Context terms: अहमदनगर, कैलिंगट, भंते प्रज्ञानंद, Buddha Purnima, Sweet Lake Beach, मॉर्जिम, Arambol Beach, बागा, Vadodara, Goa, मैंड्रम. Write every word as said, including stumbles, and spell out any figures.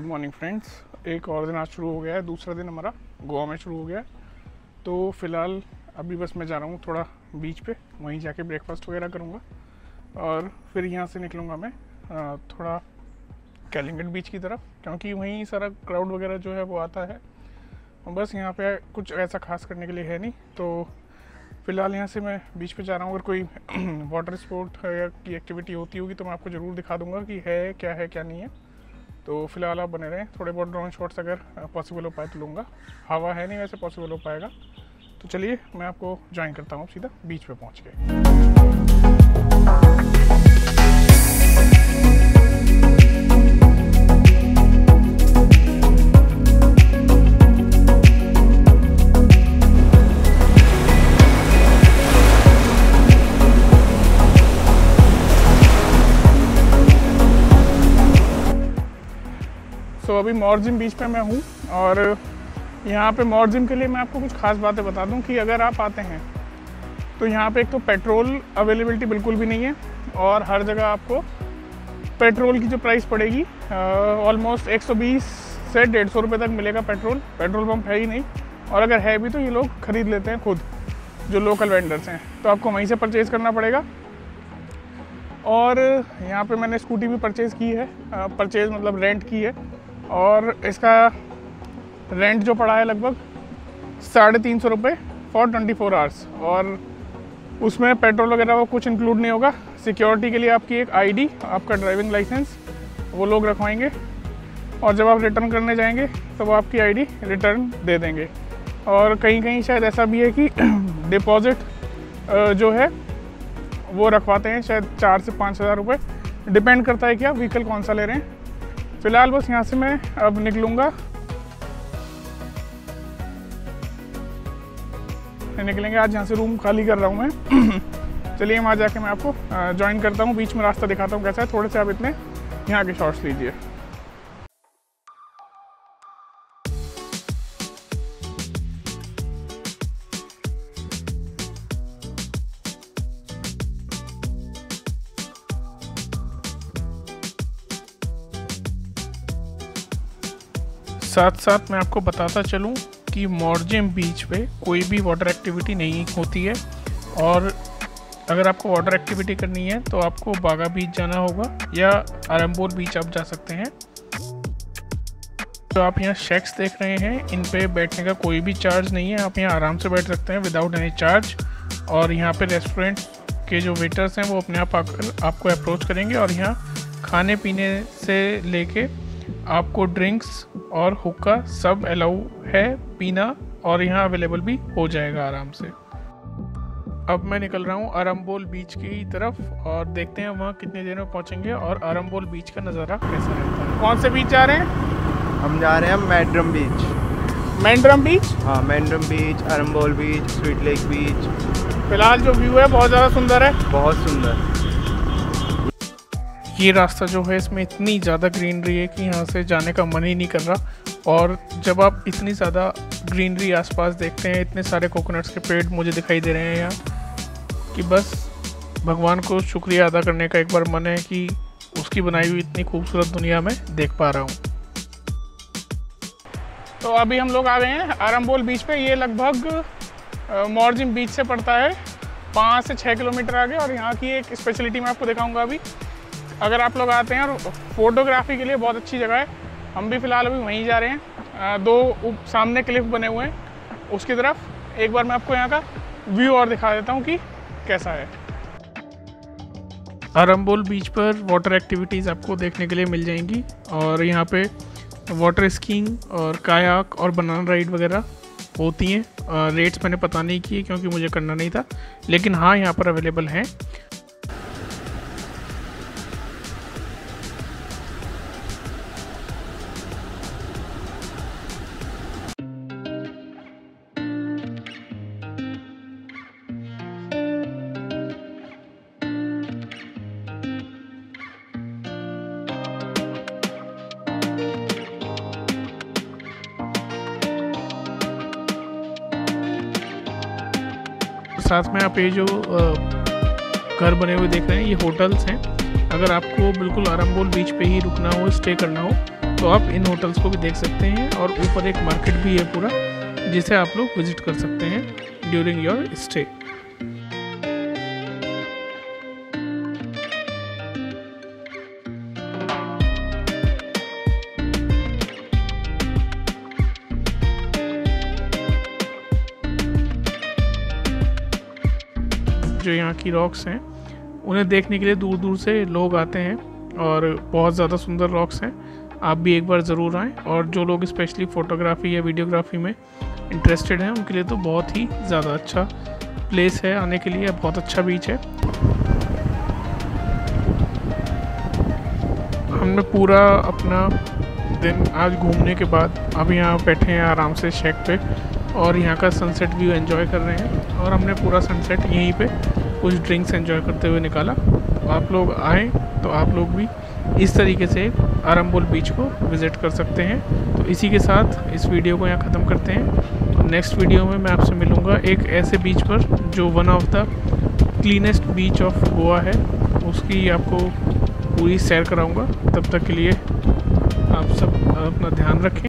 Good morning friends. एक और दिन आज शुरू हो गया है, दूसरा दिन हमारा गोवा में शुरू हो गया है। तो फ़िलहाल अभी बस मैं जा रहा हूँ थोड़ा बीच पे, वहीं जाके ब्रेकफास्ट वगैरह करूँगा और फिर यहाँ से निकलूँगा मैं थोड़ा कैलिंगट बीच की तरफ, क्योंकि वहीं सारा क्राउड वगैरह जो है वो आता है। बस यहाँ पे कुछ ऐसा खास करने के लिए है नहीं, तो फ़िलहाल यहाँ से मैं बीच पे जा रहा हूँ। अगर कोई वाटर स्पोर्ट या की एक्टिविटी होती होगी तो मैं आपको ज़रूर दिखा दूँगा कि है क्या है क्या नहीं है। तो फिलहाल आप बने रहें, थोड़े बहुत ड्रोन शॉट्स अगर पॉसिबल हो पाए तो लूँगा। हवा है नहीं वैसे पॉसिबल हो पाएगा। तो चलिए मैं आपको ज्वाइन करता हूँ सीधा बीच पे पहुँच के। तो अभी मॉर्जिम बीच पे मैं हूँ और यहाँ पे मॉर्जिम के लिए मैं आपको कुछ खास बातें बता दूँ कि अगर आप आते हैं तो यहाँ पे एक तो पेट्रोल अवेलेबिलिटी बिल्कुल भी नहीं है और हर जगह आपको पेट्रोल की जो प्राइस पड़ेगी ऑलमोस्ट एक सौ बीस से डेढ़ सौ रुपये तक मिलेगा पेट्रोल। पेट्रोल पम्प है ही नहीं और अगर है भी तो ये लोग ख़रीद लेते हैं खुद, जो लोकल वेंडर्स हैं। तो आपको वहीं से परचेज़ करना पड़ेगा। और यहाँ पर मैंने स्कूटी भी परचेज़ की है, परचेज़ मतलब रेंट की है, और इसका रेंट जो पड़ा है लगभग साढ़े तीन सौ रुपये फॉर ट्वेंटी फोर आवर्स और उसमें पेट्रोल वगैरह वो कुछ इंक्लूड नहीं होगा। सिक्योरिटी के लिए आपकी एक आईडी, आपका ड्राइविंग लाइसेंस वो लोग रखवाएंगे और जब आप रिटर्न करने जाएंगे तो वो आपकी आईडी रिटर्न दे देंगे। और कहीं कहीं शायद ऐसा भी है कि डिपॉज़िट जो है वो रखवाते हैं, शायद चार से पाँच हज़ार रुपये, डिपेंड करता है कि आप व्हीकल कौन सा ले रहे हैं। फ़िलहाल बस यहाँ से मैं अब निकलूँगा, निकलेंगे। आज यहाँ से रूम खाली कर रहा हूँ मैं। चलिए वहाँ जाके मैं आपको ज्वाइन करता हूँ, बीच में रास्ता दिखाता हूँ कैसा है। थोड़े से आप इतने यहाँ के शॉट्स लीजिए। साथ साथ मैं आपको बताता चलूं कि मॉर्जिम बीच पे कोई भी वाटर एक्टिविटी नहीं होती है और अगर आपको वाटर एक्टिविटी करनी है तो आपको बागा बीच जाना होगा या आरंबोल बीच आप जा सकते हैं। तो आप यहाँ शेक्स देख रहे हैं, इन पे बैठने का कोई भी चार्ज नहीं है, आप यहाँ आराम से बैठ सकते हैं विदाउट एनी चार्ज। और यहाँ पे रेस्टोरेंट के जो वेटर्स हैं वो अपने आप आकर आपको अप्रोच करेंगे और यहाँ खाने पीने से ले कर आपको ड्रिंक्स और हुक्का सब अलाउ है पीना और यहाँ अवेलेबल भी हो जाएगा आराम से। अब मैं निकल रहा हूँ आरंबोल बीच की तरफ और देखते हैं वहाँ कितनी देर में पहुँचेंगे और आरंबोल बीच का नज़ारा कैसा रहता है। कौन से बीच जा रहे हैं? हम जा रहे हैं मैंड्रम बीच। मैंड्रम बीच? हाँ, मैंड्रम beach, Arambol beach, Sweet Lake beach. फिलहाल जो व्यू है बहुत ज़्यादा सुंदर है, बहुत सुंदर। ये रास्ता जो है इसमें इतनी ज़्यादा ग्रीनरी है कि यहाँ से जाने का मन ही नहीं कर रहा। और जब आप इतनी ज़्यादा ग्रीनरी आसपास देखते हैं, इतने सारे कोकोनट्स के पेड़ मुझे दिखाई दे रहे हैं यहाँ, कि बस भगवान को शुक्रिया अदा करने का एक बार मन है कि उसकी बनाई हुई इतनी खूबसूरत दुनिया में देख पा रहा हूँ। तो अभी हम लोग आ गए हैं आरंबोल बीच पर। ये लगभग मॉर्जिम बीच से पड़ता है पाँच से छः किलोमीटर आगे। और यहाँ की एक स्पेशलिटी मैं आपको दिखाऊँगा अभी। अगर आप लोग आते हैं और फोटोग्राफी के लिए बहुत अच्छी जगह है। हम भी फ़िलहाल अभी वहीं जा रहे हैं। दो सामने क्लिफ बने हुए हैं उसकी तरफ। एक बार मैं आपको यहाँ का व्यू और दिखा देता हूँ कि कैसा है। आरंबोल बीच पर वाटर एक्टिविटीज़ आपको देखने के लिए मिल जाएंगी और यहाँ पे वाटर स्कीइंग और कायाक और बनाना राइड वगैरह होती हैं। रेट्स मैंने पता नहीं किए क्योंकि मुझे करना नहीं था, लेकिन हाँ यहाँ पर अवेलेबल हैं। साथ में आप ये जो घर बने हुए देख रहे हैं ये होटल्स हैं। अगर आपको बिल्कुल आरंबोल बीच पे ही रुकना हो, स्टे करना हो तो आप इन होटल्स को भी देख सकते हैं। और ऊपर एक मार्केट भी है पूरा, जिसे आप लोग विजिट कर सकते हैं ड्यूरिंग योर स्टे। जो यहाँ की रॉक्स हैं उन्हें देखने के लिए दूर दूर से लोग आते हैं और बहुत ज़्यादा सुंदर रॉक्स हैं। आप भी एक बार ज़रूर आएँ। और जो लोग स्पेशली फ़ोटोग्राफी या वीडियोग्राफी में इंटरेस्टेड हैं उनके लिए तो बहुत ही ज़्यादा अच्छा प्लेस है आने के लिए। बहुत अच्छा बीच है। हमने पूरा अपना दिन आज घूमने के बाद अब यहाँ बैठे हैं आराम से शेक पे और यहाँ का सनसेट व्यू एंजॉय कर रहे हैं। और हमने पूरा सनसेट यहीं पे कुछ ड्रिंक्स एंजॉय करते हुए निकाला। आप लोग आएँ तो आप लोग भी इस तरीके से आरंबोल बीच को विज़िट कर सकते हैं। तो इसी के साथ इस वीडियो को यहाँ ख़त्म करते हैं। तो नेक्स्ट वीडियो में मैं आपसे मिलूँगा एक ऐसे बीच पर जो one of the cleanest beach of Goa है, उसकी आपको पूरी सैर कराऊँगा। तब तक के लिए आप सब अपना ध्यान रखें।